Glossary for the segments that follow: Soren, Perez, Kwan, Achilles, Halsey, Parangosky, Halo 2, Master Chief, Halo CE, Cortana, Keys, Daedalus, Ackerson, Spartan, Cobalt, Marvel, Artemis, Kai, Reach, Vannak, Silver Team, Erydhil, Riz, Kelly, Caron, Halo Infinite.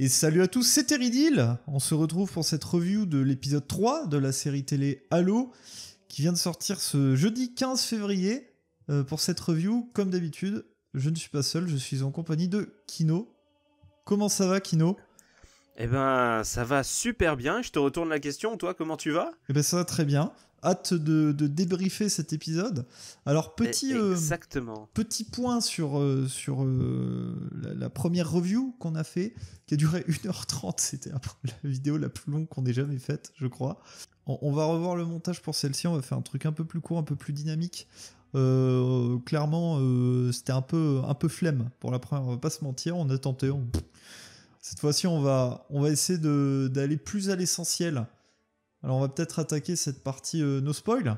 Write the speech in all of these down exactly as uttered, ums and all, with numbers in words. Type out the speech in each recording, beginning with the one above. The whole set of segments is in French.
Et salut à tous, c'est Erydhil. On se retrouve pour cette review de l'épisode trois de la série télé Halo qui vient de sortir ce jeudi quinze février. Euh, pour cette review, comme d'habitude, je ne suis pas seul, je suis en compagnie de Kino. Comment ça va, Kino? Eh ben, ça va super bien. Je te retourne la question, toi, comment tu vas? Eh ben, ça va très bien. Hâte de, de débriefer cet épisode. Alors, petit, Exactement. Euh, petit point sur, euh, sur euh, la, la première review qu'on a fait, qui a duré une heure trente. C'était la vidéo la plus longue qu'on ait jamais faite, je crois. On, on va revoir le montage pour celle-ci. On va faire un truc un peu plus court, un peu plus dynamique. Euh, clairement, euh, c'était un peu, un peu flemme pour la première. On va pas se mentir. On a tenté. On... Cette fois-ci, on va, on va essayer d'aller plus à l'essentiel. Alors on va peut-être attaquer cette partie euh, no spoil.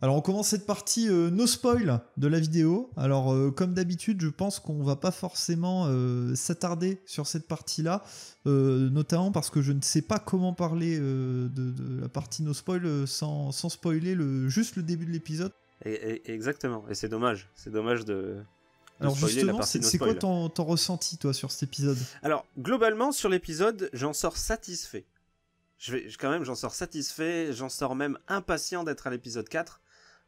Alors on commence cette partie euh, no spoil de la vidéo. Alors euh, comme d'habitude, je pense qu'on va pas forcément euh, s'attarder sur cette partie-là, euh, notamment parce que je ne sais pas comment parler euh, de, de la partie no spoil sans, sans spoiler le, juste le début de l'épisode. Exactement, et c'est dommage, c'est dommage de... Alors justement, c'est quoi ton, ton ressenti, toi, sur cet épisode? Alors, globalement, sur l'épisode, j'en sors satisfait. Je vais, quand même, j'en sors satisfait, j'en sors même impatient d'être à l'épisode quatre.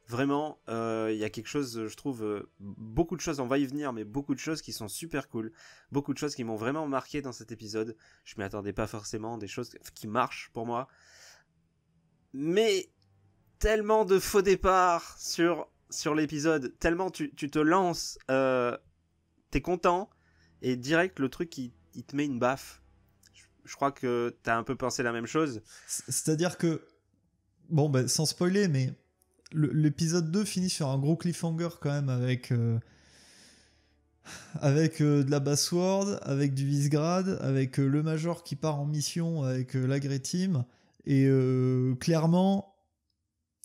Vraiment, il euh, y a quelque chose, je trouve, euh, beaucoup de choses, on va y venir, mais beaucoup de choses qui sont super cool. Beaucoup de choses qui m'ont vraiment marqué dans cet épisode. Je m'y attendais pas forcément, des choses qui marchent pour moi. Mais tellement de faux départs sur... sur l'épisode, tellement tu, tu te lances, euh, t'es content, et direct, le truc, il, il te met une baffe. Je, je crois que t'as un peu pensé la même chose. C'est-à-dire que, bon, ben, sans spoiler, mais l'épisode deux finit sur un gros cliffhanger quand même, avec, euh, avec euh, de la Bassword, avec du Visegrad, avec euh, le Major qui part en mission avec euh, la Grey Team, et euh, clairement...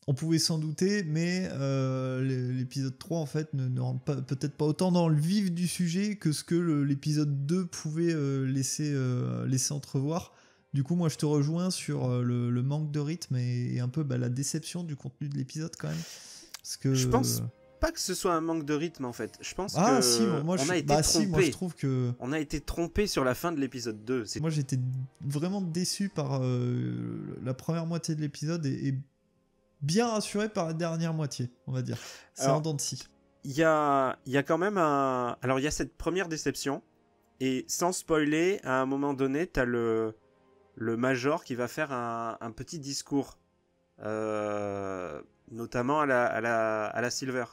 On pouvait s'en douter, mais euh, l'épisode trois, en fait, ne, ne rentre peut-être pas autant dans le vif du sujet que ce que l'épisode deux pouvait euh, laisser, euh, laisser entrevoir. Du coup, moi, je te rejoins sur euh, le, le manque de rythme et, et un peu bah, la déception du contenu de l'épisode, quand même. Parce que, je pense euh... pas que ce soit un manque de rythme, en fait. Je pense ah, que si, moi, je... on a été bah, trompé. Si, moi, je trouve que... On a été trompé sur la fin de l'épisode deux. Moi, j'étais vraiment déçu par euh, la première moitié de l'épisode et... et... bien rassuré par la dernière moitié, on va dire. C'est un dent de scie. Il y a, y a quand même un... Alors, il y a cette première déception, et sans spoiler, à un moment donné, t'as le, le Major qui va faire un, un petit discours, euh, notamment à la, à la, à la Silver.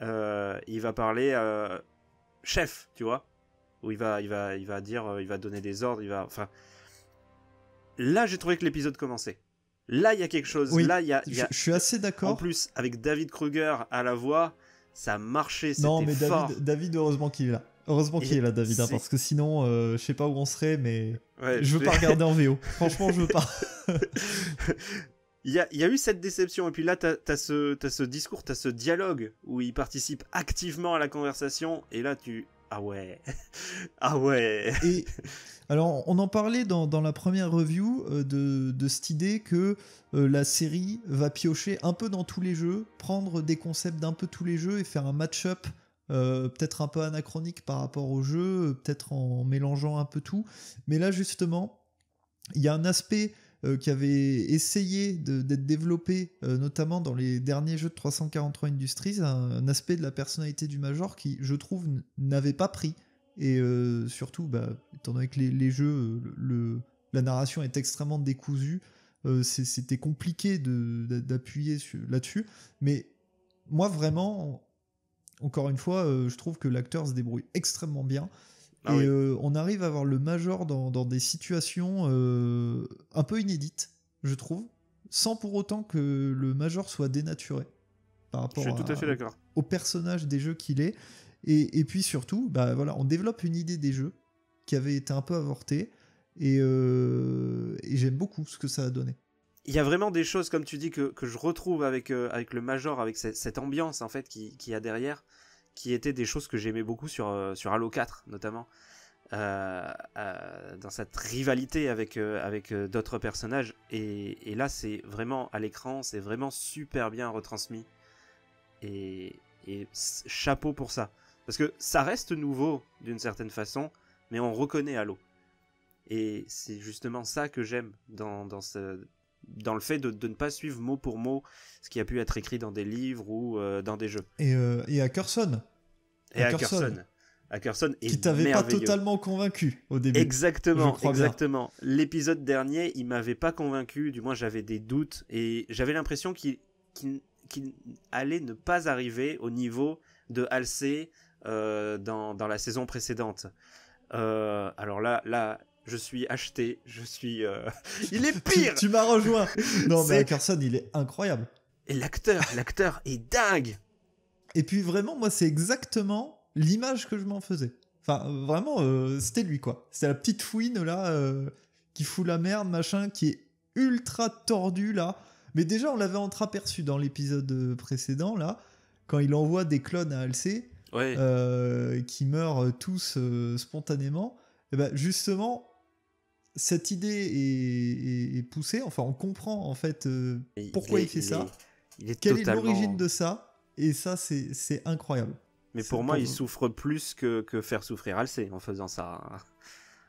Euh, il va parler euh, chef, tu vois, où il va, il, va, il va dire, il va donner des ordres, il va... Enfin, là, j'ai trouvé que l'épisode commençait. Là, il y a quelque chose. Oui, là, il y a, y a... Je suis assez d'accord. En plus, avec David Krueger à la voix, ça marchait, c'était fort. Non, mais David, David, heureusement qu'il est là. Heureusement qu'il est là, David, hein, parce que sinon, euh, je sais pas où on serait, mais ouais, je veux pas regarder en V O. Franchement, je veux pas. Il y a, y a eu cette déception, et puis là, t'as t'as ce, t'as ce discours, t'as ce dialogue où il participe activement à la conversation, et là, tu... Ah ouais, ah ouais. Et alors, on en parlait dans, dans la première review euh, de, de cette idée que euh, la série va piocher un peu dans tous les jeux, prendre des concepts d'un peu tous les jeux et faire un match-up euh, peut-être un peu anachronique par rapport au jeu, peut-être en mélangeant un peu tout. Mais là, justement, il y a un aspect euh, qui avait essayé d'être développé, euh, notamment dans les derniers jeux de trois cent quarante-trois Industries, un, un aspect de la personnalité du Major qui, je trouve, n'avait pas pris. Et euh, surtout, bah, étant donné que les, les jeux, le, le, la narration est extrêmement décousue, euh, c'était compliqué d'appuyer là-dessus. Mais moi, vraiment, encore une fois, euh, je trouve que l'acteur se débrouille extrêmement bien. Ah et oui. euh, on arrive à avoir le Major dans, dans des situations euh, un peu inédites, je trouve, sans pour autant que le Major soit dénaturé par rapport je suis tout à fait d'accord. au personnage des jeux qu'il est. Et, et puis surtout, bah voilà, on développe une idée des jeux qui avait été un peu avortée et, euh, et j'aime beaucoup ce que ça a donné. Il y a vraiment des choses, comme tu dis, que, que je retrouve avec, euh, avec le Major, avec cette, cette ambiance en fait qu'il y a derrière, qui étaient des choses que j'aimais beaucoup sur, euh, sur Halo quatre notamment, euh, euh, dans cette rivalité avec, euh, avec euh, d'autres personnages. Et, et là, c'est vraiment à l'écran, c'est vraiment super bien retransmis. Et, et chapeau pour ça. Parce que ça reste nouveau d'une certaine façon, mais on reconnaît Halo. Et c'est justement ça que j'aime dans, dans, ce, dans le fait de, de ne pas suivre mot pour mot ce qui a pu être écrit dans des livres ou euh, dans des jeux. Et, euh, et Ackerson. Et Ackerson. Ackerson. Ackerson est qui t'avait pas totalement convaincu au début. Exactement, exactement. L'épisode dernier, il m'avait pas convaincu, du moins j'avais des doutes et j'avais l'impression qu'il qu'il, qu'il allait ne pas arriver au niveau de Halsey euh, dans, dans la saison précédente. Euh, alors là, là, je suis acheté, je suis... Euh... Il est pire. Tu, tu m'as rejoint. Non mais Ackerson, il est incroyable. Et l'acteur, l'acteur est dingue. Et puis vraiment, moi, c'est exactement... l'image que je m'en faisais. Enfin, vraiment, euh, c'était lui, quoi. C'était la petite fouine, là, euh, qui fout la merde, machin, qui est ultra tordue, là. Mais déjà, on l'avait entreaperçu dans l'épisode précédent, là, quand il envoie des clones à Halsey, ouais. euh, qui meurent tous euh, spontanément. Et ben, justement, cette idée est, est, est poussée. Enfin, on comprend, en fait, euh, pourquoi il, est, il fait il ça. Est, il est quelle totalement... est l'origine de ça. Et ça, c'est, c'est incroyable. Mais pour moi, il souffre plus que, que faire souffrir Halsey en faisant ça.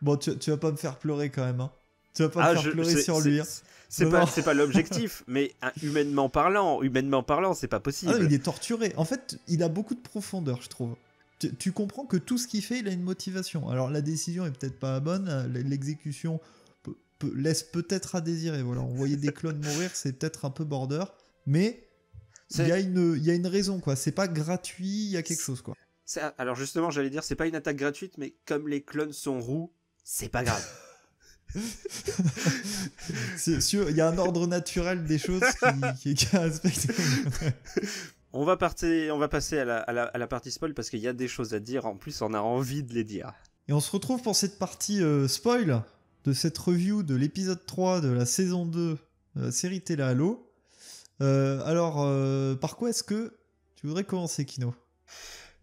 Bon, tu, tu vas pas me faire pleurer quand même. Hein. Tu vas pas ah, me faire je, pleurer sur lui. Hein. C'est, c'est, pas, c'est pas l'objectif, mais hein, humainement parlant, humainement parlant, c'est pas possible. Ah, il est torturé. En fait, il a beaucoup de profondeur, je trouve. Tu, tu comprends que tout ce qu'il fait, il a une motivation. Alors, la décision est peut-être pas bonne. L'exécution peut, peut, laisse peut-être à désirer. Voilà, envoyer des clones mourir, c'est peut-être un peu border, mais... Il y a une, il y a une raison, quoi. C'est pas gratuit, il y a quelque c'est... chose, quoi. C'est... Alors justement, j'allais dire, c'est pas une attaque gratuite, mais comme les clones sont roux, c'est pas grave. C'est sûr, il y a un ordre naturel des choses qui, qui est respecté. On va partir, on va passer à la, à la, à la partie spoil parce qu'il y a des choses à dire. En plus, on a envie de les dire. Et on se retrouve pour cette partie euh, spoil de cette review de l'épisode trois de la saison deux de la série Télé Halo. Euh, alors, euh, par quoi est-ce que tu voudrais commencer, Kino ?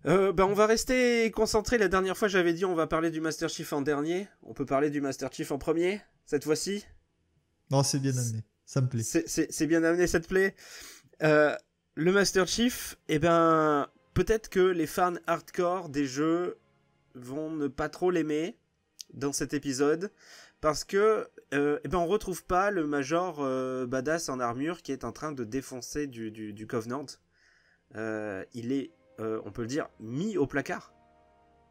euh, ben, on va rester concentré. La dernière fois, j'avais dit on va parler du Master Chief en dernier. On peut parler du Master Chief en premier, cette fois-ci ? Non, c'est bien amené. Ça me plaît. C'est, c'est, c'est bien amené, ça te plaît ? euh, Le Master Chief, eh ben, peut-être que les fans hardcore des jeux vont ne pas trop l'aimer dans cet épisode. Parce que, euh, eh ben on retrouve pas le major euh, badass en armure qui est en train de défoncer du, du, du Covenant. Euh, il est, euh, on peut le dire, mis au placard.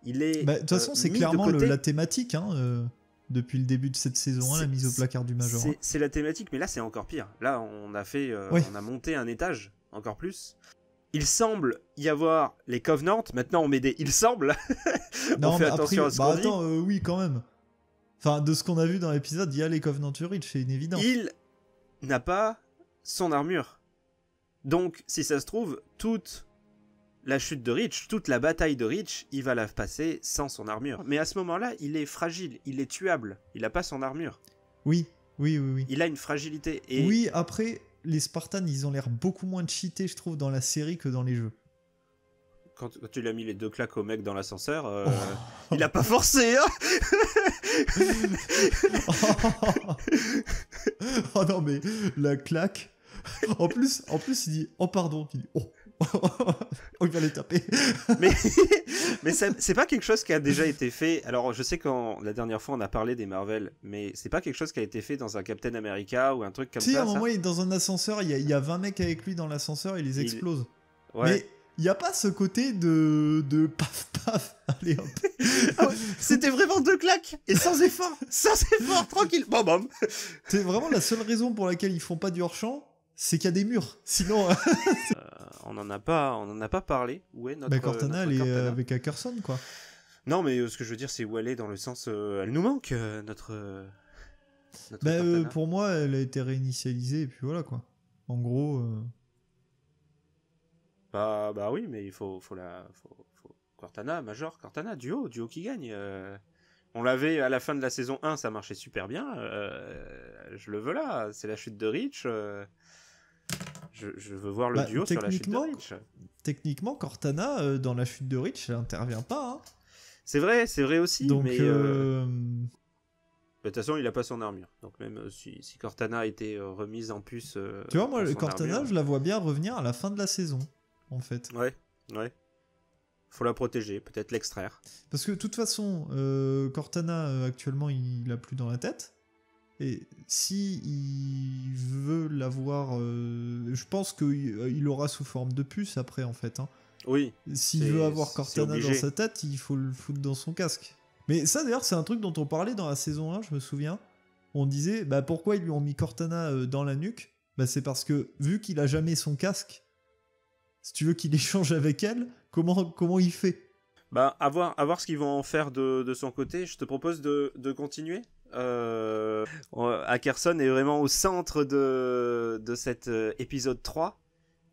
Il est. Bah, de toute façon, euh, c'est clairement le, la thématique hein, euh, depuis le début de cette saison un, hein, la mise au placard du major. C'est, hein. c'est la thématique, mais là c'est encore pire. Là, on a fait, euh, ouais. on a monté un étage encore plus. Il semble y avoir les Covenants. Maintenant, on met des. Il semble. on non, fait attention après, à ce bah, qu'on attends, dit. Euh, oui, quand même. Enfin, de ce qu'on a vu dans l'épisode, il y a les Covenant sur Reach, c'est une évidence. Il n'a pas son armure. Donc, si ça se trouve, toute la chute de Reach, toute la bataille de Reach, il va la passer sans son armure. Mais à ce moment-là, il est fragile, il est tuable. Il n'a pas son armure. Oui, oui, oui, oui. Il a une fragilité. Et... Oui, après, les Spartans, ils ont l'air beaucoup moins cheatés, je trouve, dans la série que dans les jeux. Quand tu l'as mis les deux claques au mec dans l'ascenseur, euh, oh. il a pas forcé, hein. oh. oh non mais la claque. En plus, en plus il dit oh pardon, il dit oh, oh il va les taper. mais mais ça, c'est pas quelque chose qui a déjà été fait. Alors je sais qu'en la dernière fois on a parlé des Marvel, mais c'est pas quelque chose qui a été fait dans un Captain America ou un truc comme si, ça. Si à un moment il est dans un ascenseur, il y, y a vingt mecs avec lui dans l'ascenseur, il les explose. Il... Ouais. Mais... Il n'y a pas ce côté de, de paf paf, allez hop. Ah ouais, c'était vraiment deux claques et sans effort, sans effort, tranquille, bam bam. C'est vraiment la seule raison pour laquelle ils font pas du hors-champ, c'est qu'il y a des murs. Sinon, euh, on n'en a pas, on en a pas parlé. Où est notre, bah, Cortana, euh, notre elle Cortana. Est avec Ackerson, quoi. Non, mais euh, ce que je veux dire, c'est où elle est dans le sens, euh, elle nous manque, euh, notre. Euh, notre bah, euh, pour moi, elle a été réinitialisée et puis voilà quoi. En gros. Euh... Bah, bah oui, mais il faut, faut la... Faut, faut... Cortana, Major, Cortana, duo, duo qui gagne. Euh... On l'avait à la fin de la saison un, ça marchait super bien. Euh... Je le veux là, c'est la chute de Reach. Euh... Je, je veux voir le bah, duo sur la chute de Reach. Techniquement, Cortana, euh, dans la chute de Reach, elle n'intervient pas. Hein. C'est vrai, c'est vrai aussi. Donc, mais... Euh... Euh... De toute façon, il n'a pas son armure. Donc même si, si Cortana a été remise en puce... Euh, tu vois, moi, Cortana, armure, je la vois bien revenir à la fin de la saison. En fait, ouais, ouais, faut la protéger, peut-être l'extraire. Parce que de toute façon, euh, Cortana, euh, actuellement, il l'a plus dans la tête. Et si il veut l'avoir, euh, je pense qu'il l'aura sous forme de puce après, en fait. Hein. Oui. S'il veut avoir Cortana dans sa tête, il faut le foutre dans son casque. Mais ça, d'ailleurs, c'est un truc dont on parlait dans la saison un, je me souviens. On disait, bah pourquoi ils lui ont mis Cortana euh, dans la nuque? Bah c'est parce que, vu qu'il a jamais son casque, si tu veux qu'il échange avec elle, comment, comment il fait? Bah, à voir, à voir ce qu'ils vont en faire de, de son côté. Je te propose de, de continuer. Euh, Ackerson est vraiment au centre de, de cet épisode trois.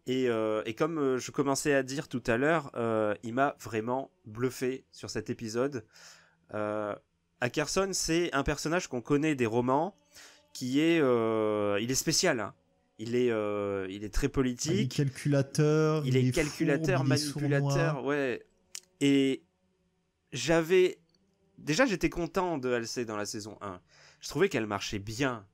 Et, euh, et comme je commençais à dire tout à l'heure, euh, il m'a vraiment bluffé sur cet épisode. Euh, Ackerson, c'est un personnage qu'on connaît des romans, qui est, euh, il est spécial. Hein. Il est, euh, il est très politique. Il est calculateur. Il, il est calculateur, fourbe, manipulateur, ouais. Et j'avais déjà, j'étais content de Halsey dans la saison un. Je trouvais qu'elle marchait bien,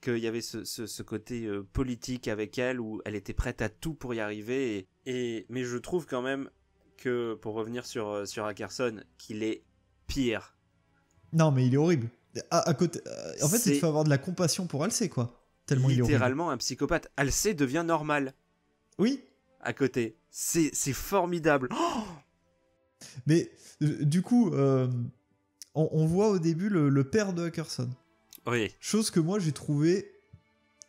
qu'il y avait ce, ce, ce côté euh, politique avec elle, où elle était prête à tout pour y arriver. Et, et mais je trouve quand même que, pour revenir sur sur Ackerson, qu'il est pire. Non, mais il est horrible. À, à côté, euh, en fait, il faut avoir de la compassion pour Halsey, quoi. Tellement littéralement il est un psychopathe. Halsey devient normal. Oui. À côté, c'est c'est formidable. Oh, mais euh, du coup, euh, on, on voit au début le, le père de Ackerson. Oui. Chose que moi j'ai trouvé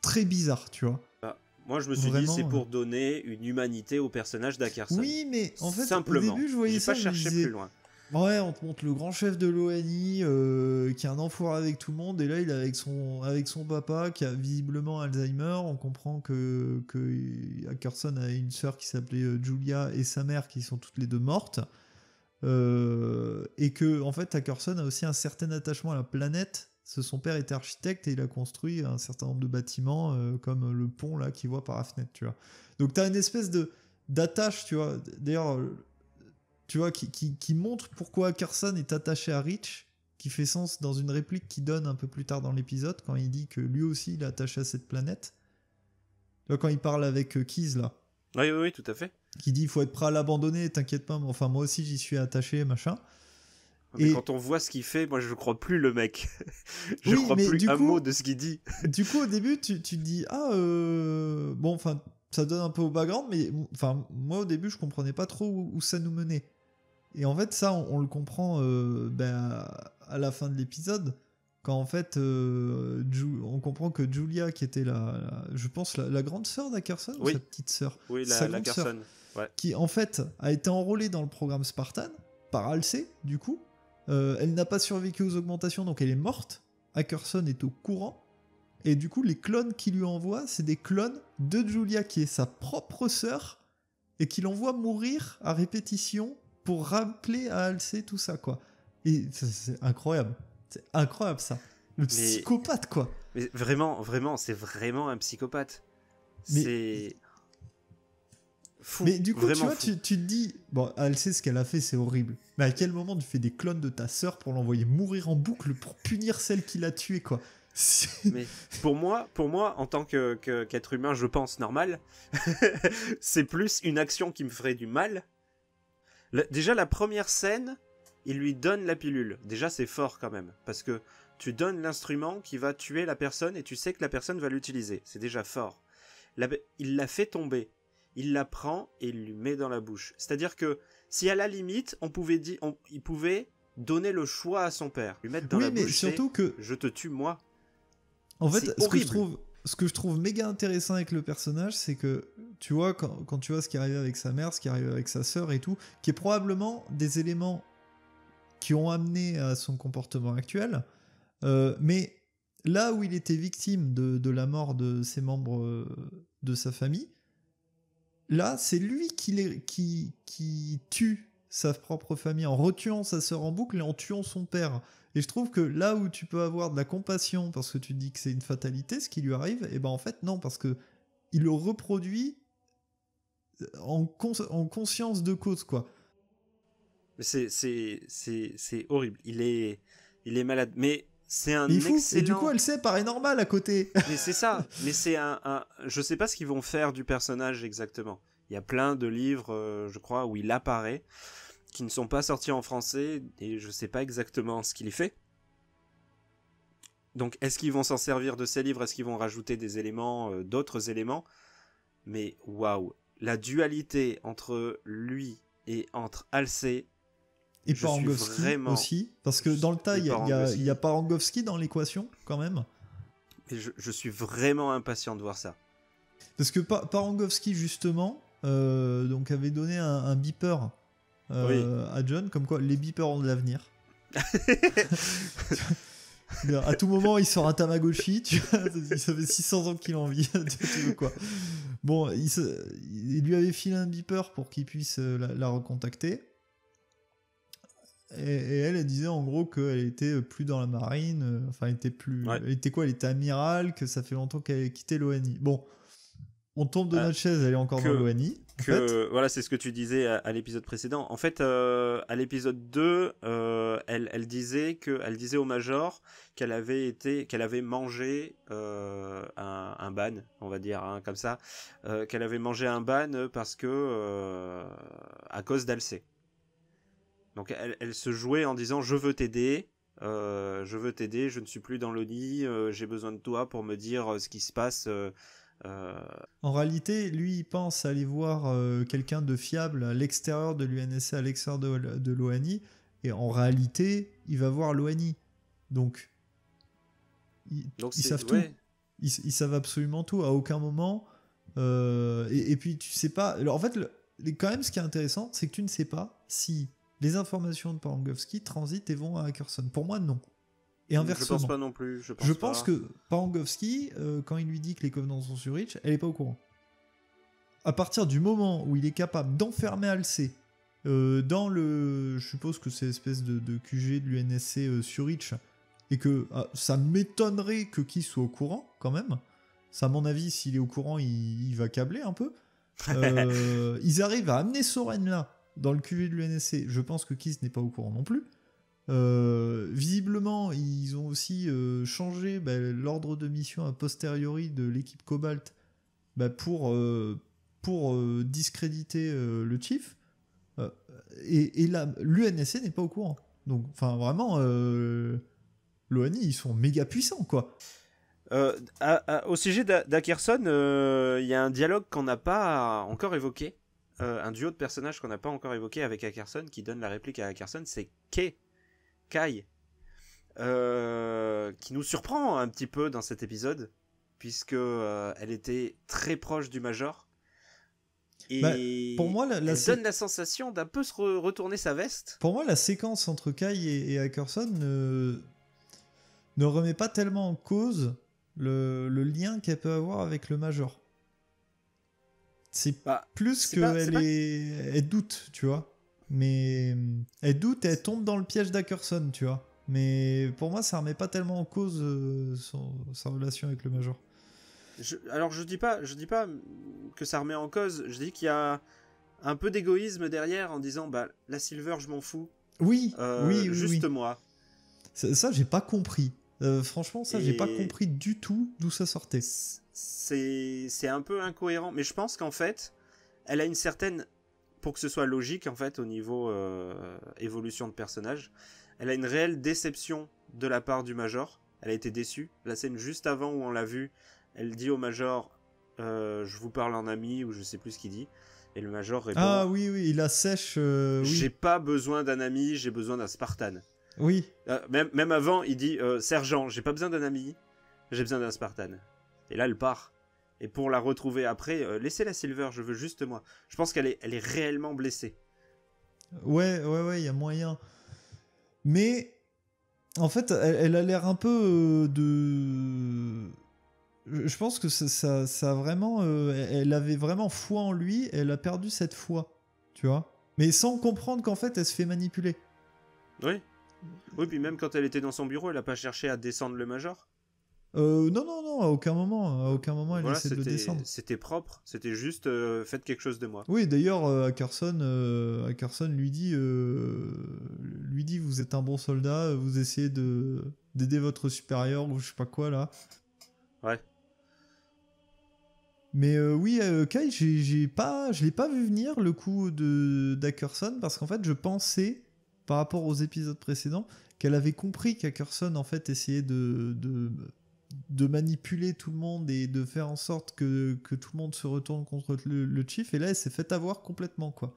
très bizarre, tu vois. Bah, moi je me suis Vraiment, dit c'est euh... pour donner une humanité au personnage d'Ackerson. Oui, mais en fait, simplement, au début je voyais ça, pas cherché disais... plus loin. Ouais, on te montre le grand chef de l'O N I euh, qui est un enfoiré avec tout le monde, et là il est avec son, avec son papa qui a visiblement Alzheimer. On comprend que, que Ackerson a une sœur qui s'appelait Julia et sa mère qui sont toutes les deux mortes, euh, et que en fait Ackerson a aussi un certain attachement à la planète. Son père était architecte et il a construit un certain nombre de bâtiments, euh, comme le pont là qu'il voit par la fenêtre, tu vois. Donc t'as une espèce de d'attache, tu vois. D'ailleurs, tu vois, qui, qui, qui montre pourquoi Ackerson est attaché à Reach, qui fait sens dans une réplique qu'il donne un peu plus tard dans l'épisode, quand il dit que lui aussi, il est attaché à cette planète. Tu vois, quand il parle avec euh, Keys, là. Oui, oui, oui, tout à fait. Qui dit, il faut être prêt à l'abandonner, t'inquiète pas, mais enfin, moi aussi, j'y suis attaché, machin. Mais et... quand on voit ce qu'il fait, moi, je crois plus le mec. je oui, crois plus un coup, mot de ce qu'il dit. Du coup, au début, tu, tu te dis, ah, euh... bon, enfin, ça donne un peu au background, mais enfin, moi, au début, je comprenais pas trop où, où ça nous menait. Et en fait, ça, on, on le comprend euh, ben, à la fin de l'épisode, quand en fait, euh, Ju- on comprend que Julia, qui était la, la je pense, la, la grande sœur d'Ackerson, oui. ou sa petite sœur, oui, la, sa grande la sœur, ouais. qui en fait a été enrôlée dans le programme Spartan par Halsey, du coup, euh, elle n'a pas survécu aux augmentations, donc elle est morte. Ackerson est au courant, et du coup, les clones qu'il lui envoie, c'est des clones de Julia, qui est sa propre sœur, et qu'il envoie mourir à répétition, pour rappeler à Halsey tout ça, quoi. Et c'est incroyable. C'est incroyable, ça. Le mais, psychopathe, quoi. Mais vraiment, vraiment, c'est vraiment un psychopathe. Mais, c'est... Fou. Mais du coup, tu vois, tu, tu te dis... Bon, Halsey, ce qu'elle a fait, c'est horrible. Mais à quel moment tu fais des clones de ta sœur pour l'envoyer mourir en boucle pour punir celle qui l'a tuée, quoi? Mais pour moi, pour moi, en tant que, que, qu'être humain, je pense normal, c'est plus une action qui me ferait du mal. Déjà, la première scène, il lui donne la pilule. Déjà, c'est fort quand même, parce que tu donnes l'instrument qui va tuer la personne et tu sais que la personne va l'utiliser. C'est déjà fort. La... Il la fait tomber. Il la prend et il lui met dans la bouche. C'est-à-dire que si à la limite, on pouvait dire, on... il pouvait donner le choix à son père, lui mettre dans oui, la mais bouche. Surtout que je te tue moi. En fait, ce que je trouve, ce que je trouve méga intéressant avec le personnage, c'est que tu vois, quand, quand tu vois ce qui arrive avec sa mère, ce qui arrive avec sa sœur et tout, qui est probablement des éléments qui ont amené à son comportement actuel, euh, mais là où il était victime de, de la mort de ses membres de sa famille, là, c'est lui qui, les, qui, qui tue sa propre famille en retuant sa sœur en boucle et en tuant son père. Et je trouve que là où tu peux avoir de la compassion parce que tu dis que c'est une fatalité, ce qui lui arrive, et ben en fait non, parce que il le reproduit en, cons- en conscience de cause, quoi. C'est, c'est, c'est, c'est horrible. Il est, il est malade. Mais c'est un mais fou. Excellent... Et du coup, elle sait, paraît normale à côté. Mais c'est ça. Mais c'est un, un... Je sais pas ce qu'ils vont faire du personnage exactement. Il y a plein de livres, euh, je crois, où il apparaît. qui ne sont pas sortis en français, et je ne sais pas exactement ce qu'il y fait. Donc est-ce qu'ils vont s'en servir de ces livres? Est-ce qu'ils vont rajouter des éléments, euh, d'autres éléments? Mais waouh, la dualité entre lui et entre Halsey, et Parangosky vraiment... aussi, parce que dans le tas il y a, y a Parangosky dans l'équation quand même. Et je, je suis vraiment impatient de voir ça. Parce que pa Parangosky justement euh, donc avait donné un, un beeper euh, oui. à John, comme quoi les beepers ont de l'avenir. À tout moment, il sort un Tamagotchi, tu vois, ça fait six cents ans qu'il en vit, tu veux quoi. Bon, il, se, il lui avait filé un beeper pour qu'il puisse la, la recontacter. Et, et elle, elle disait en gros qu'elle était plus dans la marine, enfin, elle était plus... Ouais. Elle était quoi? Elle était amirale, que ça fait longtemps qu'elle avait quitté l'O N I. Bon, on tombe de euh, notre chaise, elle est encore que, dans l'O N I. Voilà, c'est ce que tu disais à, à l'épisode précédent. En fait, euh, à l'épisode deux, euh, elle, elle, disait que, elle disait au Major qu'elle avait, été, qu'elle avait mangé euh, un, un ban, on va dire, hein, comme ça, euh, qu'elle avait mangé un ban parce que, euh, à cause d'Halsey. Donc elle, elle se jouait en disant « je veux t'aider ». Euh, je veux t'aider, je ne suis plus dans le nid, euh, j'ai besoin de toi pour me dire euh, ce qui se passe. Euh, euh... En réalité, lui, il pense aller voir euh, quelqu'un de fiable à l'extérieur de l'U N S C, à l'extérieur de, de l'O N I, et en réalité, il va voir l'O N I. Donc, il, Donc ils savent ouais. tout. Ils, ils savent absolument tout, à aucun moment. Euh, et, et puis, tu sais pas... Alors, en fait, le, quand même, ce qui est intéressant, c'est que tu ne sais pas si... les informations de Parangosky transitent et vont à Ackerson. Pour moi, non. Et inversement. Je pense pas non plus. Je pense, je pense que Parangosky, euh, quand il lui dit que les Covenants sont sur Reach, elle est pas au courant. À partir du moment où il est capable d'enfermer Halsey euh, dans le... Je suppose que c'est l'espèce de, de Q G de l'U N S C euh, sur Reach, et que ah, ça m'étonnerait que Keys soit au courant, quand même. Ça, à mon avis, s'il est au courant, il, il va câbler un peu. Euh, ils arrivent à amener Soren là, dans le Q V de l'U N S C, je pense que Keys n'est pas au courant non plus. Euh, visiblement, ils ont aussi euh, changé bah, l'ordre de mission a posteriori de l'équipe Cobalt bah, pour, euh, pour euh, discréditer euh, le Chief. Euh, et et l'U N S C n'est pas au courant. Donc, enfin, vraiment, euh, l'O N I, ils sont méga puissants, quoi. Euh, à, à, au sujet d'Ackerson, euh, il y a un dialogue qu'on n'a pas encore évoqué. Euh, un duo de personnages qu'on n'a pas encore évoqué avec Ackerson, qui donne la réplique à Ackerson, c'est Kai, Kai euh, qui nous surprend un petit peu dans cet épisode, puisque euh, elle était très proche du Major, et bah, pour moi, la, la elle sé... donne la sensation d'un peu se re retourner sa veste. Pour moi, la séquence entre Kai et, et Ackerson ne... ne remet pas tellement en cause le, le lien qu'elle peut avoir avec le Major. C'est bah, plus qu'elle est... elle doute, tu vois. Mais elle doute et elle tombe dans le piège d'Ackerson, tu vois. Mais pour moi, ça remet pas tellement en cause euh, son... sa relation avec le Major. Je... Alors, je dis pas, je dis pas que ça remet en cause. Je dis qu'il y a un peu d'égoïsme derrière en disant bah, la Silver, je m'en fous. Oui, euh, oui, oui. Juste oui. moi. Ça, ça j'ai pas compris. Euh, franchement, ça, et... j'ai pas compris du tout d'où ça sortait. C'est un peu incohérent, mais je pense qu'en fait, elle a une certaine, pour que ce soit logique en fait au niveau euh, évolution de personnage, elle a une réelle déception de la part du Major. Elle a été déçue. La scène juste avant où on l'a vue, elle dit au Major euh, je vous parle en ami, ou je sais plus ce qu'il dit, et le Major répond ah oui oui, il assèche euh, oui. j'ai pas besoin d'un ami, j'ai besoin d'un Spartan. Oui. Euh, même, même avant, il dit euh, sergent, j'ai pas besoin d'un ami, j'ai besoin d'un Spartan. Et là, elle part. Et pour la retrouver après, euh, laissez la Silver, je veux juste moi. Je pense qu'elle est, elle est réellement blessée. Ouais, ouais, ouais, il y a moyen. Mais, en fait, elle, elle a l'air un peu euh, de... Je pense que ça, ça, ça a vraiment... Euh, elle avait vraiment foi en lui, elle a perdu cette foi, tu vois. Mais sans comprendre qu'en fait, elle se fait manipuler. Oui. Oui, puis même quand elle était dans son bureau, elle n'a pas cherché à descendre le Major. Euh, non, non, non, à aucun moment, à aucun moment elle voilà, essaie de descendre. C'était propre, c'était juste euh, faites quelque chose de moi. Oui, d'ailleurs, euh, Ackerson, euh, Ackerson lui dit, euh, lui dit vous êtes un bon soldat, vous essayez de d'aider votre supérieur ou je sais pas quoi là. Ouais. Mais euh, oui, euh, Kai, j'ai, j'ai pas, je l'ai pas vu venir le coup de d'Ackerson, parce qu'en fait, je pensais, par rapport aux épisodes précédents, qu'elle avait compris qu'Ackerson, en fait, essayait de, de, de manipuler tout le monde et de faire en sorte que, que tout le monde se retourne contre le, le Chief, et là, elle s'est fait avoir complètement, quoi.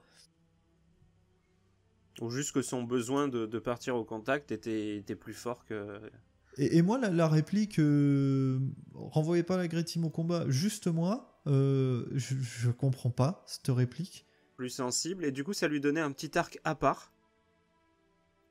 Ou juste que son besoin de, de partir au contact était, était plus fort que... Et, et moi, la, la réplique, euh, renvoyez pas la Grétime au combat, juste moi, euh, je, je comprends pas cette réplique. Plus sensible, et du coup, ça lui donnait un petit arc à part,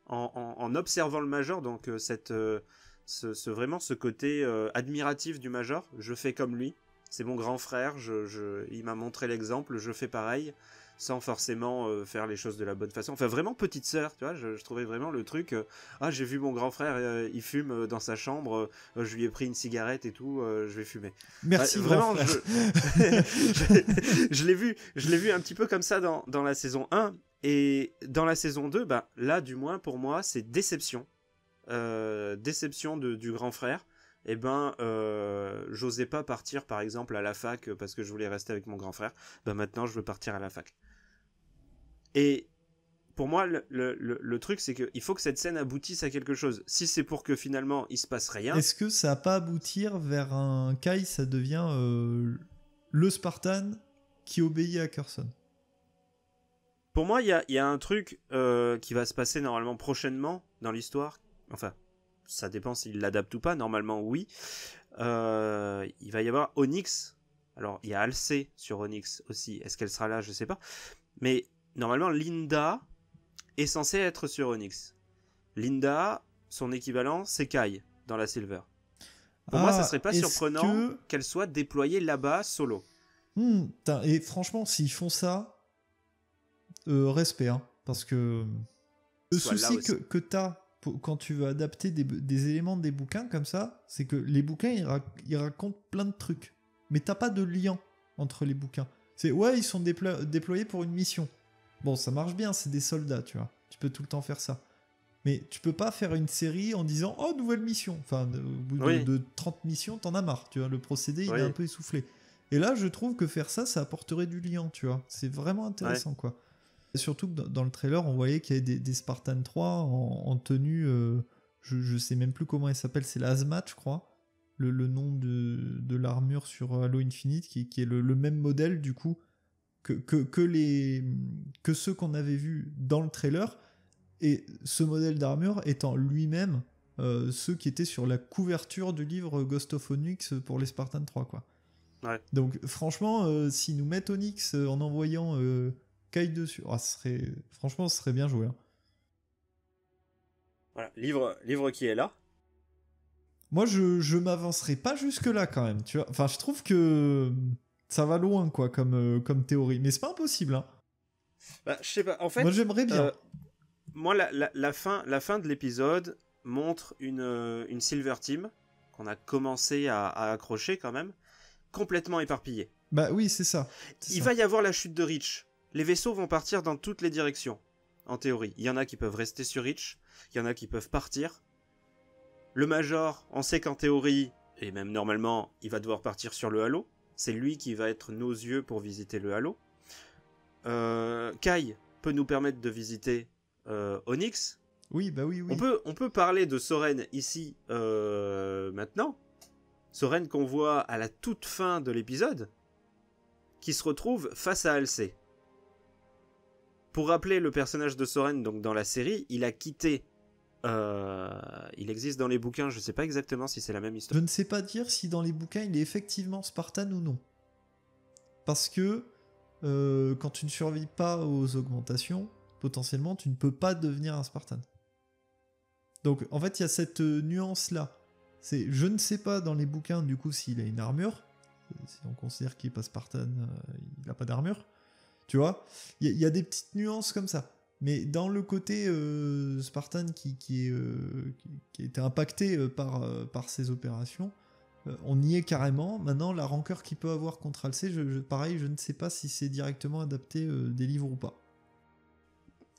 en, en, en observant le Major, donc euh, cette, euh, ce, ce, vraiment ce côté euh, admiratif du Major, je fais comme lui, c'est mon grand frère, je, je, il m'a montré l'exemple, je fais pareil, sans forcément euh, faire les choses de la bonne façon. Enfin, vraiment petite sœur, tu vois, je, je trouvais vraiment le truc... Euh, ah, j'ai vu mon grand frère, euh, il fume euh, dans sa chambre, euh, je lui ai pris une cigarette et tout, euh, je vais fumer. Merci, bah, vraiment, grand frère. Je, je l'ai vu, je l'ai vu un petit peu comme ça dans, dans la saison un, et dans la saison deux, bah, là, du moins, pour moi, c'est déception. Euh, déception de, du grand frère. Eh ben, euh, j'osais pas partir, par exemple, à la fac, parce que je voulais rester avec mon grand frère. Ben, maintenant, je veux partir à la fac. Et pour moi, le, le, le truc, c'est qu'il faut que cette scène aboutisse à quelque chose. Si c'est pour que finalement, il se passe rien... Est-ce que ça va pas aboutir vers un Kai, ça devient euh, le Spartan qui obéit à Ackerson? Pour moi, il y, y a un truc euh, qui va se passer normalement prochainement dans l'histoire. Enfin, ça dépend s'il l'adapte ou pas. Normalement, oui. Euh, il va y avoir Onyx. Alors, il y a Halsey sur Onyx aussi. Est-ce qu'elle sera là? Je sais pas. Mais... normalement, Linda est censée être sur Onyx. Linda, son équivalent, c'est Kai, dans la Silver. Pour ah, moi, ça serait pas surprenant que... qu'elle soit déployée là-bas, solo. Mmh, et franchement, s'ils font ça, euh, respect, hein, parce que le soit souci que, que t'as quand tu veux adapter des, des éléments des bouquins comme ça, c'est que les bouquins, ils, rac- ils racontent plein de trucs. Mais t'as pas de lien entre les bouquins. C'est, ouais, ils sont déplo- déployés pour une mission. Bon, ça marche bien, c'est des soldats, tu vois. Tu peux tout le temps faire ça. Mais tu peux pas faire une série en disant « Oh, nouvelle mission !» Enfin, au bout de, oui. de trente missions, t'en as marre, tu vois. Le procédé, il oui. est un peu essoufflé. Et là, je trouve que faire ça, ça apporterait du lien, tu vois. C'est vraiment intéressant, ouais. quoi. Et surtout que dans le trailer, on voyait qu'il y avait des, des Spartan trois en, en tenue... Euh, je, je sais même plus comment elle s'appelle, c'est la Hazmat, je crois. Le, le nom de, de l'armure sur Halo Infinite, qui, qui est le, le même modèle, du coup... Que, que, que, les, que ceux qu'on avait vus dans le trailer, et ce modèle d'armure étant lui-même euh, ceux qui étaient sur la couverture du livre Ghost of Onyx pour les Spartan trois, quoi. Ouais. Donc franchement, euh, s'ils nous mettent Onyx euh, en envoyant euh, Kai dessus, oh, ce serait, franchement ce serait bien joué. Hein. Voilà, livre, livre qui est là. Moi je, je m'avancerai pas jusque-là quand même, tu vois. Enfin je trouve que... ça va loin, quoi, comme, euh, comme théorie. Mais c'est pas impossible, hein. Bah, je sais pas, en fait... Moi, j'aimerais bien. Euh, moi, la, la, la, fin, la fin de l'épisode montre une, euh, une Silver Team, qu'on a commencé à, à accrocher, quand même, complètement éparpillée. Bah oui, c'est ça. C'est Il ça. va y avoir la chute de Reach. Les vaisseaux vont partir dans toutes les directions, en théorie. Il y en a qui peuvent rester sur Reach, il y en a qui peuvent partir. Le Major, on sait qu'en théorie, et même normalement, il va devoir partir sur le Halo. C'est lui qui va être nos yeux pour visiter le Halo. Euh, Kai peut nous permettre de visiter euh, Onyx. Oui, bah oui, oui. On peut, on peut parler de Soren ici, euh, maintenant. Soren qu'on voit à la toute fin de l'épisode, qui se retrouve face à Halsey. Pour rappeler le personnage de Soren, donc dans la série, il a quitté... Euh, il existe dans les bouquins, je sais pas exactement si c'est la même histoire. Je ne sais pas dire si dans les bouquins il est effectivement Spartan ou non. Parce que euh, quand tu ne survis pas aux augmentations, potentiellement tu ne peux pas devenir un Spartan. Donc en fait il y a cette nuance là. C'est, je ne sais pas dans les bouquins du coup s'il a une armure. Si on considère qu'il n'est pas Spartan, euh, il n'a pas d'armure. Tu vois, il y, y a des petites nuances comme ça. Mais dans le côté euh, Spartan qui, qui, euh, qui, qui a été impacté par, euh, par ces opérations, euh, on y est carrément. Maintenant, la rancœur qu'il peut avoir contre Halsey, je, je, pareil, je ne sais pas si c'est directement adapté euh, des livres ou pas.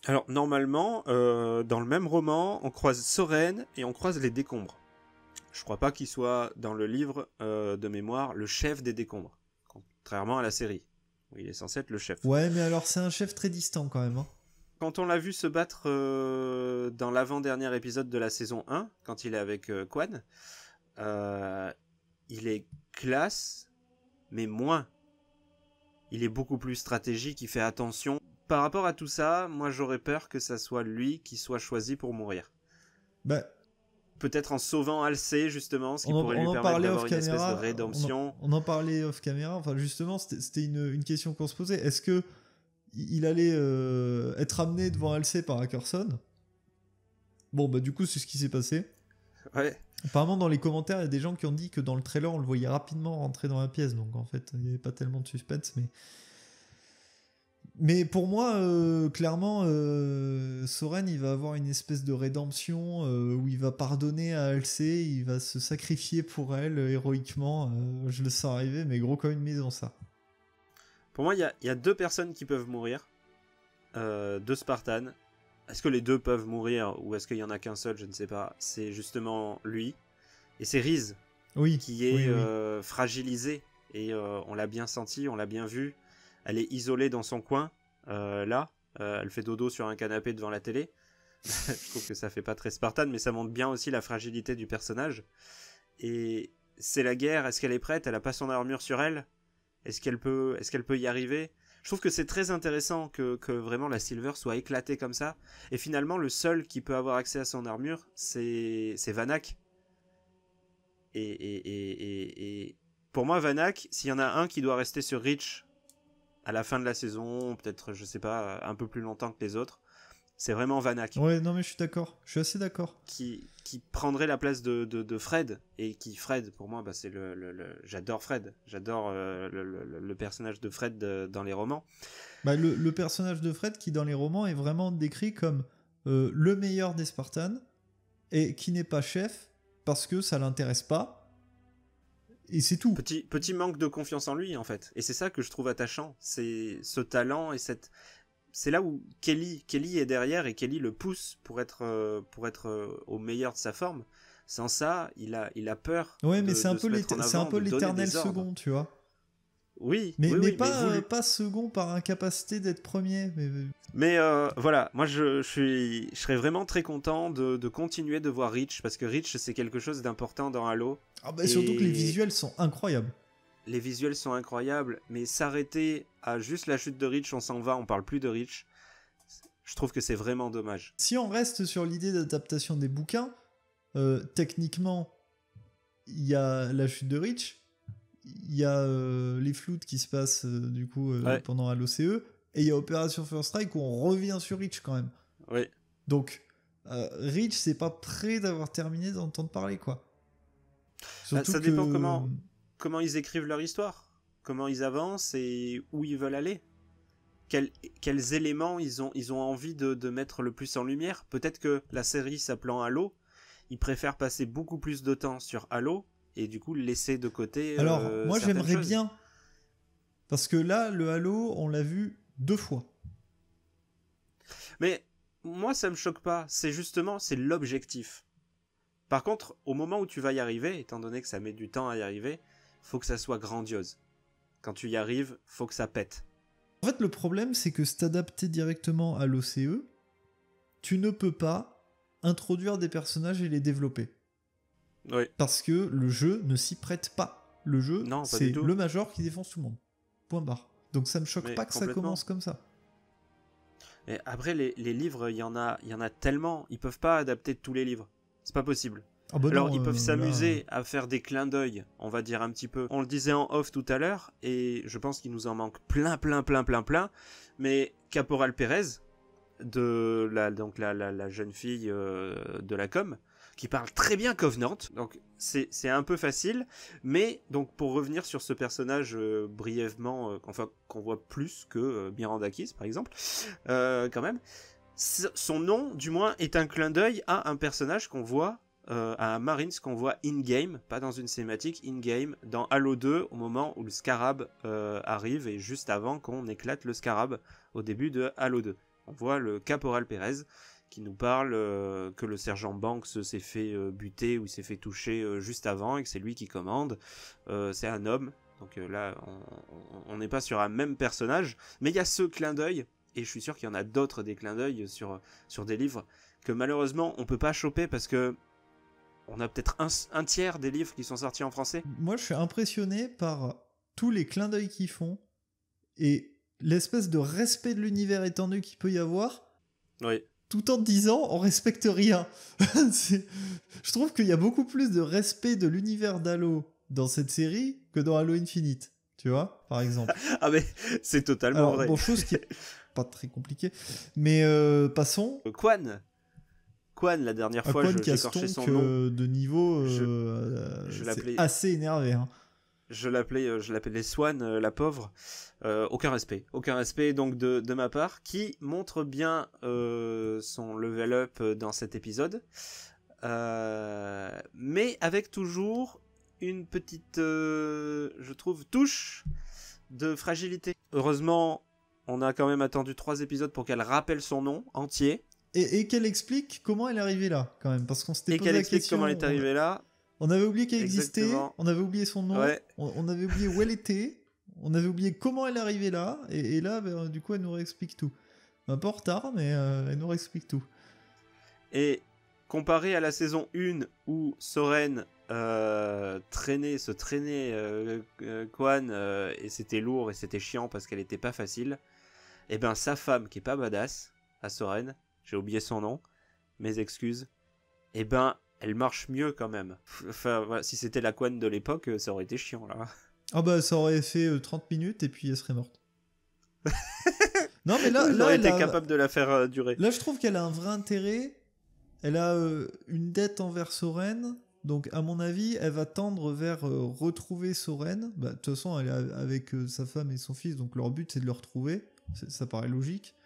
Alors, normalement, euh, dans le même roman, on croise Soren et on croise les décombres. Je ne crois pas qu'il soit, dans le livre euh, de mémoire, le chef des décombres. contrairement à la série. Il est censé être le chef. Ouais, mais alors c'est un chef très distant quand même. Hein. Quand on l'a vu se battre euh, dans l'avant-dernier épisode de la saison un, quand il est avec euh, Kwan, euh, il est classe, mais moins. Il est beaucoup plus stratégique, il fait attention. Par rapport à tout ça, moi j'aurais peur que ça soit lui qui soit choisi pour mourir. Bah... Peut-être en sauvant Halsey, justement, ce qui en, pourrait lui permettre d'avoir une espèce de rédemption. On en, on en parlait off-caméra, enfin justement, c'était une, une question qu'on se posait. Est-ce que il allait euh, être amené devant Halsey par Ackerson? Bon, bah du coup, c'est ce qui s'est passé. Ouais. Apparemment, dans les commentaires, il y a des gens qui ont dit que dans le trailer, on le voyait rapidement rentrer dans la pièce, donc en fait, il n'y avait pas tellement de suspense, mais... Mais pour moi, euh, clairement, euh, Soren, il va avoir une espèce de rédemption euh, où il va pardonner à Halsey, il va se sacrifier pour elle euh, héroïquement. Euh, je le sens arriver, mais gros comme une maison, ça. Pour moi, il y, y a deux personnes qui peuvent mourir, euh, deux Spartans. Est-ce que les deux peuvent mourir ou est-ce qu'il n'y en a qu'un seul? Je ne sais pas. C'est justement lui. Et c'est Riz, oui, qui est oui, oui. Euh, fragilisé. Et euh, on l'a bien senti, on l'a bien vu. Elle est isolée dans son coin, euh, là. Euh, elle fait dodo sur un canapé devant la télé. Je trouve que ça fait pas très Spartan, mais ça montre bien aussi la fragilité du personnage. Et c'est la guerre. Est-ce qu'elle est prête? Elle a pas son armure sur elle. Est-ce qu'elle peut, est-ce qu'elle peut y arriver? Je trouve que c'est très intéressant que, que vraiment la Silver soit éclatée comme ça. Et finalement, le seul qui peut avoir accès à son armure, c'est, c'est Vannak. Et, et, et, et, et pour moi, Vannak, s'il y en a un qui doit rester sur Reach à la fin de la saison, peut-être, je sais pas, un peu plus longtemps que les autres, c'est vraiment Vannak. Ouais, non mais je suis d'accord, je suis assez d'accord. Qui, qui prendrait la place de, de, de Fred, et qui, Fred, pour moi, bah, c'est le, le, le... J'adore Fred, j'adore euh, le, le, le personnage de Fred de, dans les romans. Bah, le, le personnage de Fred qui, dans les romans, est vraiment décrit comme euh, le meilleur des Spartans, et qui n'est pas chef, parce que ça l'intéresse pas. Et c'est tout. Petit, petit manque de confiance en lui, en fait. Et c'est ça que je trouve attachant. C'est ce talent et cette... C'est là où Kelly, Kelly est derrière et Kelly le pousse pour être, pour être au meilleur de sa forme. Sans ça, il a, il a peur. Ouais, mais c'est un peu l'éternel second, tu vois. Oui, mais, oui, mais oui, pas, mais vous... pas second par incapacité d'être premier. Mais, mais euh, voilà, moi je, je, suis, je serais vraiment très content de, de continuer de voir Reach, parce que Reach c'est quelque chose d'important dans Halo. Ah bah, et... surtout que les visuels sont incroyables. Les visuels sont incroyables, mais s'arrêter à juste la chute de Reach, on s'en va, on parle plus de Reach, je trouve que c'est vraiment dommage. Si on reste sur l'idée d'adaptation des bouquins, euh, techniquement, il y a la chute de Reach. Il y a euh, les floutes qui se passent euh, du coup euh, ouais. pendant à l'O C E, et il y a Opération First Strike où on revient sur Reach quand même. Oui. Donc euh, Reach c'est pas près d'avoir terminé d'entendre parler, quoi. Surtout bah, ça que... dépend comment comment ils écrivent leur histoire, comment ils avancent et où ils veulent aller. Quels, quels éléments ils ont ils ont envie de, de mettre le plus en lumière. Peut-être que la série s'appelant Halo, ils préfèrent passer beaucoup plus de temps sur Halo. Et du coup, laisser de côté. Alors, euh, moi, j'aimerais choses. bien. Parce que là, le Halo, on l'a vu deux fois. Mais moi, ça me choque pas. C'est justement, c'est l'objectif. Par contre, au moment où tu vas y arriver, étant donné que ça met du temps à y arriver, faut que ça soit grandiose. Quand tu y arrives, faut que ça pète. En fait, le problème, c'est que si t'adapter directement à l'O C E, tu ne peux pas introduire des personnages et les développer. Oui. Parce que le jeu ne s'y prête pas. Le jeu, c'est le Major qui défonce tout le monde. Point barre. Donc ça me choque mais pas que ça commence comme ça. Et après, les, les livres, il y, y en a tellement. Ils peuvent pas adapter tous les livres. C'est pas possible. Oh bah Alors non, ils euh, peuvent s'amuser là... à faire des clins d'œil, on va dire un petit peu. On le disait en off tout à l'heure, et je pense qu'il nous en manque plein, plein, plein, plein, plein. Mais Caporal Perez, de la, donc la, la, la jeune fille euh, de la com, qui parle très bien Covenant, donc c'est c'est un peu facile, mais donc pour revenir sur ce personnage euh, brièvement, euh, enfin qu'on voit plus que euh, Miranda Keys par exemple, euh, quand même, son nom du moins est un clin d'œil à un personnage qu'on voit, euh, à un Marines qu'on voit in-game, pas dans une cinématique, in-game, dans Halo deux, au moment où le scarab euh, arrive et juste avant qu'on éclate le scarab au début de Halo deux. On voit le Caporal Perez qui nous parle euh, que le sergent Banks s'est fait euh, buter ou s'est fait toucher euh, juste avant et que c'est lui qui commande. Euh, c'est un homme, Donc euh, là, on n'est pas sur un même personnage, mais il y a ce clin d'œil, et je suis sûr qu'il y en a d'autres des clins d'œil sur, sur des livres que malheureusement on peut pas choper parce que on a peut-être un, un tiers des livres qui sont sortis en français. Moi, je suis impressionné par tous les clins d'œil qu'ils font et l'espèce de respect de l'univers étendu qu'il peut y avoir. Oui. Tout en disant, on respecte rien. Je trouve qu'il y a beaucoup plus de respect de l'univers d'Halo dans cette série que dans Halo Infinite, tu vois, par exemple. Ah mais c'est totalement Alors, vrai. Bon, chose qui est pas très compliquée. Mais euh, passons. Kwan. Kwan, la dernière fois, Kwan je écorchais son nom. Euh, de niveau, euh, je, euh, je c'est assez énervé. Hein. Je l'appelais, je l'appelais Swan, la pauvre. Euh, aucun respect, aucun respect donc de, de ma part, qui montre bien euh, son level up dans cet épisode, euh, mais avec toujours une petite, euh, je trouve, touche de fragilité. Heureusement, on a quand même attendu trois épisodes pour qu'elle rappelle son nom entier et, et qu'elle explique comment elle est arrivée là, quand même, parce qu'on s'était posé la question. Et qu'elle explique comment elle est arrivée là. On avait oublié qu'elle existait, on avait oublié son nom, ouais. on, on avait oublié où elle était, on avait oublié comment elle arrivait là, et, et là, bah, du coup, elle nous réexplique tout. Un peu en retard, mais euh, elle nous réexplique tout. Et comparé à la saison un, où Soren euh, traînait, se traînait euh, euh, Kwan, euh, et c'était lourd, et c'était chiant parce qu'elle n'était pas facile, et bien sa femme, qui n'est pas badass, à Soren, j'ai oublié son nom, mes excuses, et ben elle marche mieux quand même. Enfin, voilà, si c'était la Kwan de l'époque, ça aurait été chiant, là. Ah bah, ça aurait fait euh, trente minutes, et puis elle serait morte. Non, mais là... là, elle a été capable de la faire euh, durer. Là, je trouve qu'elle a un vrai intérêt. Elle a euh, une dette envers Soren. Donc, à mon avis, elle va tendre vers euh, retrouver Soren. Bah, de toute façon, elle est avec euh, sa femme et son fils, donc leur but, c'est de le retrouver. Ça paraît logique.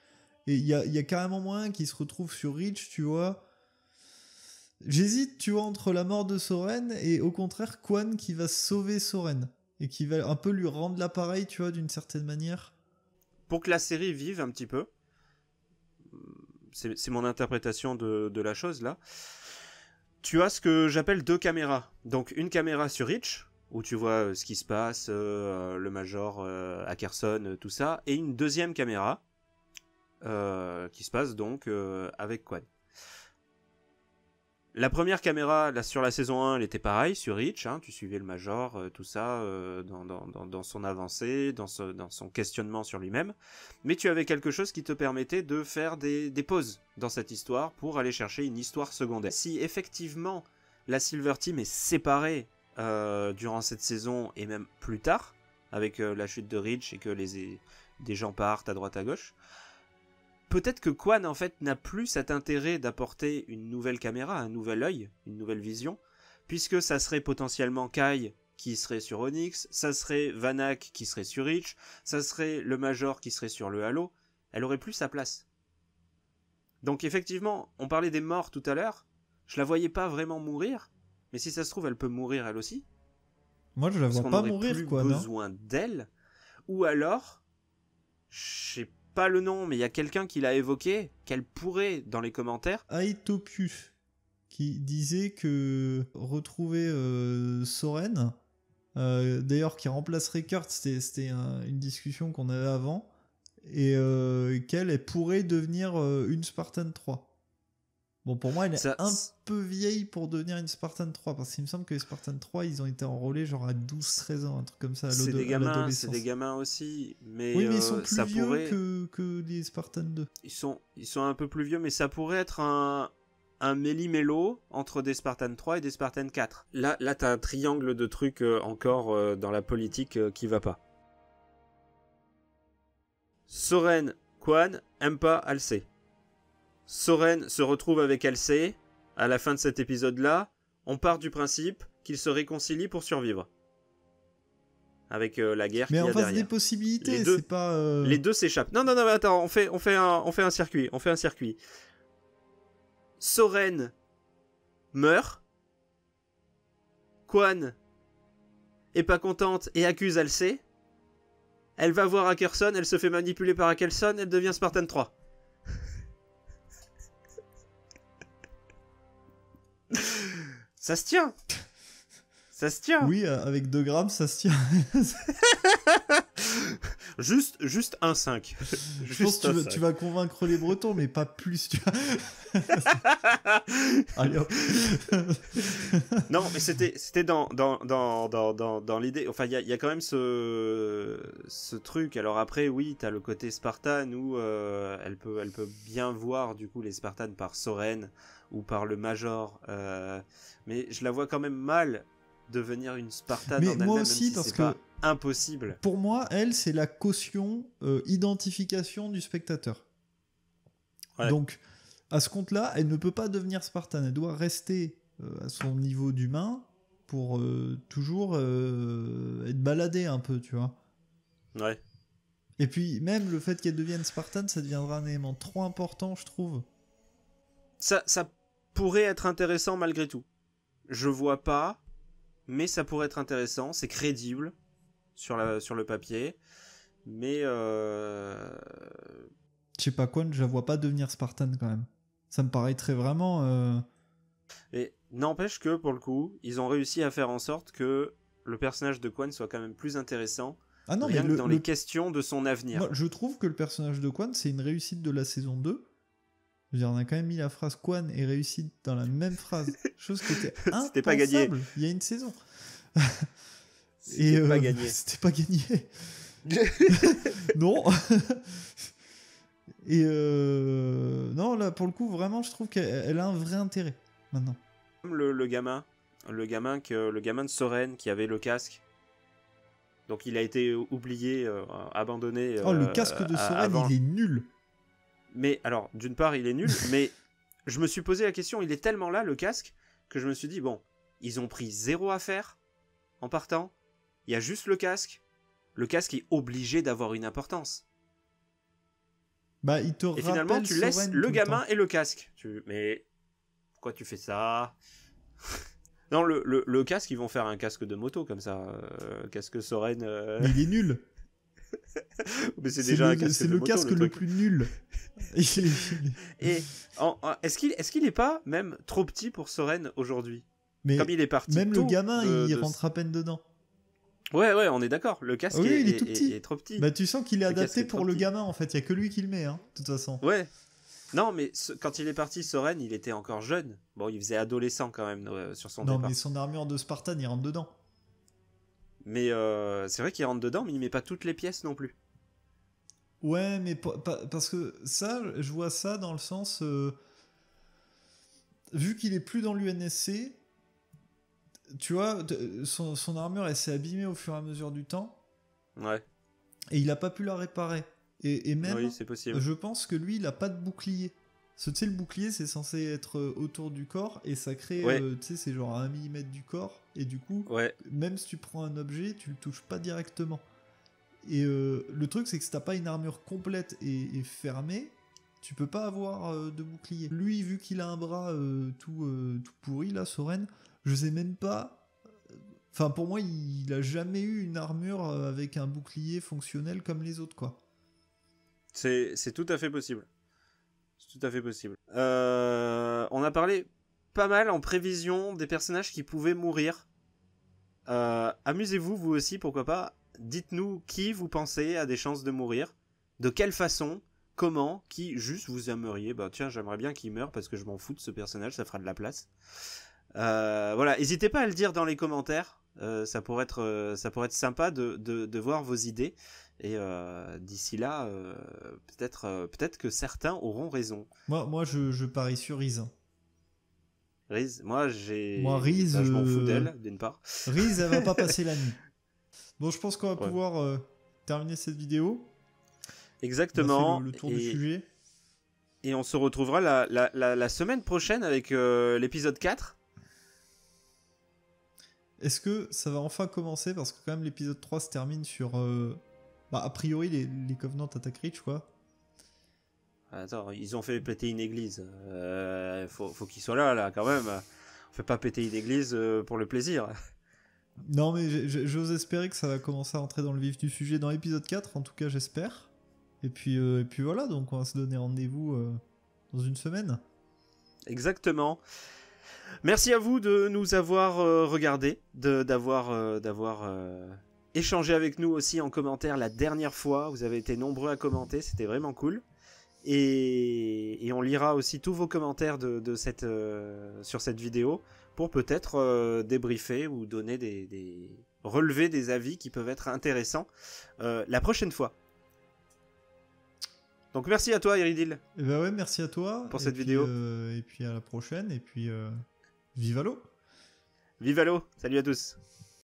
Et il y a, y a carrément moyen qu'ils se retrouvent sur Reach, tu vois. J'hésite, tu vois, entre la mort de Soren et au contraire Kwan qui va sauver Soren et qui va un peu lui rendre l'appareil, tu vois, d'une certaine manière. Pour que la série vive un petit peu. C'est mon interprétation de, de la chose, là. Tu as ce que j'appelle deux caméras. Donc une caméra sur Reach, où tu vois ce qui se passe, euh, le Major, euh, Ackerson, tout ça. Et une deuxième caméra euh, qui se passe donc euh, avec Kwan. La première caméra, là, sur la saison un, elle était pareille, sur Reach, hein, tu suivais le Major, euh, tout ça, euh, dans, dans, dans son avancée, dans, ce, dans son questionnement sur lui-même. Mais tu avais quelque chose qui te permettait de faire des, des pauses dans cette histoire pour aller chercher une histoire secondaire. Si effectivement la Silver Team est séparée euh, durant cette saison et même plus tard, avec euh, la chute de Reach et que les, des gens partent à droite à gauche, peut-être que Kwan, en fait, n'a plus cet intérêt d'apporter une nouvelle caméra, un nouvel œil, une nouvelle vision, puisque ça serait potentiellement Kai qui serait sur Onyx, ça serait Vannak qui serait sur Reach, ça serait le Major qui serait sur le Halo, elle aurait plus sa place. Donc effectivement, on parlait des morts tout à l'heure, je la voyais pas vraiment mourir, mais si ça se trouve, elle peut mourir elle aussi. Moi, je la vois pas mourir, quoi, non ? Parce qu'on aurait plus besoin d'elle, ou alors, je sais pas. Pas le nom, mais il y a quelqu'un qui l'a évoqué, qu'elle pourrait dans les commentaires. Aitopus, qui disait que retrouver euh, Soren, euh, d'ailleurs qui remplacerait Kurt, c'était un, une discussion qu'on avait avant, et euh, qu'elle pourrait devenir euh, une Spartan trois. Bon, pour moi, elle est Ça, un peu vieille pour devenir une Spartan trois, parce qu'il me semble que les Spartan trois, ils ont été enrôlés genre à douze treize ans, un truc comme ça. C'est des gamins, c'est des gamins aussi, mais, oui, mais ils sont plus ça vieux pourrait... que, que les Spartan deux. Ils sont, ils sont un peu plus vieux, mais ça pourrait être un, un méli-mélo entre des Spartan trois et des Spartan quatre. Là, là t'as un triangle de trucs encore dans la politique qui va pas. Soren, Kwan, Mpa, Halsey. Soren se retrouve avec Halsey à la fin de cet épisode-là. On part du principe qu'ils se réconcilient pour survivre. Avec euh, la guerre qu'il y a derrière. Mais en face des possibilités, c'est pas... Euh... Les deux s'échappent. Non, non, non, mais attends, on fait, on fait, un, on fait un circuit. On fait un circuit. Soren meurt. Kwan est pas contente et accuse Halsey. Elle va voir Ackerson, elle se fait manipuler par Ackerson, elle devient Spartan trois. Ça se tient. Ça se tient. Oui, avec deux grammes, ça se tient. Juste, juste un virgule cinq. Je pense que tu, tu vas convaincre les Bretons, mais pas plus, tu vois. Allez, hop. Non, mais c'était dans, dans, dans, dans, dans, dans l'idée. Enfin, il y a, y a quand même ce, ce truc. Alors après, oui, tu as le côté Spartan où euh, elle, peut, elle peut bien voir du coup les Spartans par Soren ou par le Major. Euh, mais je la vois quand même mal devenir une Spartan mais en elle-même, même si c'est pas impossible. Pour moi, elle, c'est la caution euh, identification du spectateur. Ouais. Donc, à ce compte-là, elle ne peut pas devenir Spartan. Elle doit rester euh, à son niveau d'humain pour euh, toujours euh, être baladée un peu, tu vois. Ouais. Et puis, même le fait qu'elle devienne Spartan, ça deviendra un élément trop important, je trouve. Ça, ça pourrait être intéressant malgré tout. Je vois pas... Mais ça pourrait être intéressant, c'est crédible sur, la, sur le papier, mais... Euh... Je sais pas quoi, je la vois pas devenir Spartan quand même. Ça me paraîtrait vraiment... Euh... Et n'empêche que, pour le coup, ils ont réussi à faire en sorte que le personnage de Kwan soit quand même plus intéressant, ah non, rien mais que le, dans le... les questions de son avenir. Moi, je trouve que le personnage de Kwan, c'est une réussite de la saison deux. Je veux dire, on a quand même mis la phrase Kwan et réussite dans la même phrase, chose qui était impensable pas gagné. Il y a une saison. C'était euh, pas gagné. C'était pas gagné. Non. Et euh, non, là, pour le coup, vraiment, je trouve qu'elle a un vrai intérêt, maintenant. Comme le, le gamin, le gamin, que, le gamin de Soren qui avait le casque. Donc il a été oublié, euh, abandonné. Euh, oh, le casque de Soren, avant. Il est nul. Mais alors, d'une part, il est nul, mais je me suis posé la question, il est tellement là, le casque, que je me suis dit, bon, ils ont pris zéro à faire en partant, il y a juste le casque, le casque est obligé d'avoir une importance. Bah, il te et finalement, tu laisses Soren le gamin le et le casque. Tu... Mais pourquoi tu fais ça? Non, le, le, le casque, ils vont faire un casque de moto comme ça, euh, casque Soren... Euh... Mais il est nul. Mais c'est déjà le, un casque, de le, moto, casque le, le plus nul. Et est-ce qu'il est-ce qu'il est pas même trop petit pour Soren aujourd'hui? Mais comme il est parti, même le gamin de, il de... rentre à peine dedans. Ouais ouais, on est d'accord. Le casque oui, est, il est, tout petit. Est, est, est trop petit. Bah tu sens qu'il est le adapté pour est le gamin en fait. Il y a que lui qui le met hein, de toute façon. Ouais. Non mais ce, quand il est parti, Soren il était encore jeune. Bon, il faisait adolescent quand même euh, sur son non, départ. Non mais son armure de Spartan il rentre dedans. Mais euh, c'est vrai qu'il rentre dedans, mais il met pas toutes les pièces non plus. Ouais, mais pa pa parce que ça, je vois ça dans le sens... Euh, vu qu'il est plus dans l'U N S C, tu vois, son, son armure, elle s'est abîmée au fur et à mesure du temps. Ouais. Et il a pas pu la réparer. Et, et même, oui, c'est possible. Je pense que lui, il a pas de bouclier. Tu sais, le bouclier, c'est censé être autour du corps et ça crée, ouais. euh, tu sais, c'est genre à un millimètre du corps. Et du coup, ouais. même si tu prends un objet, tu le touches pas directement. Et euh, le truc, c'est que si t'as pas une armure complète et, et fermée, tu peux pas avoir euh, de bouclier. Lui, vu qu'il a un bras euh, tout, euh, tout pourri, là, Soren, je sais même pas... Enfin, pour moi, il, il a jamais eu une armure avec un bouclier fonctionnel comme les autres, quoi. C'est tout à fait possible. C'est tout à fait possible. Euh, on a parlé pas mal en prévision des personnages qui pouvaient mourir. Euh, amusez-vous, vous aussi, pourquoi pas. Dites-nous qui vous pensez a des chances de mourir. De quelle façon, comment, qui juste vous aimeriez. Bah tiens, j'aimerais bien qu'il meure parce que je m'en fous de ce personnage, ça fera de la place. Euh, voilà, n'hésitez pas à le dire dans les commentaires. Euh, ça, pourrait être, ça pourrait être sympa de, de, de voir vos idées. Et euh, d'ici là, euh, peut-être euh, peut-être que certains auront raison. Moi, moi je, je parie sur Riz. Riz, moi, j'ai... Moi, Riz... Bah, je m'en fous d'elle, d'une part. Riz, elle va pas passer la nuit. Bon, je pense qu'on va ouais. pouvoir euh, terminer cette vidéo. Exactement. On a fait le, le tour et, du sujet. Et on se retrouvera la, la, la, la semaine prochaine avec euh, l'épisode quatre. Est-ce que ça va enfin commencer? Parce que quand même, l'épisode trois se termine sur... Euh... Bah, a priori, les, les Covenants attaquent Reach, quoi. Attends, ils ont fait péter une église. Euh, faut faut qu'ils soient là, là, quand même. On fait pas péter une église euh, pour le plaisir. Non, mais j'ose espérer que ça va commencer à entrer dans le vif du sujet dans l'épisode quatre, en tout cas, j'espère. Et puis, euh, et puis voilà, donc on va se donner rendez-vous euh, dans une semaine. Exactement. Merci à vous de nous avoir euh, regardé, d'avoir euh, d'avoir euh, échangé avec nous aussi en commentaire la dernière fois. Vous avez été nombreux à commenter, c'était vraiment cool. Et, et on lira aussi tous vos commentaires de, de cette, euh, sur cette vidéo pour peut-être euh, débriefer ou donner des, des... relever des avis qui peuvent être intéressants euh, la prochaine fois. Donc merci à toi, Erydhil. Eh ben ouais, merci à toi pour cette puis, vidéo. Euh, et puis à la prochaine. Et puis euh, vive Halo. Vive Halo. Salut à tous.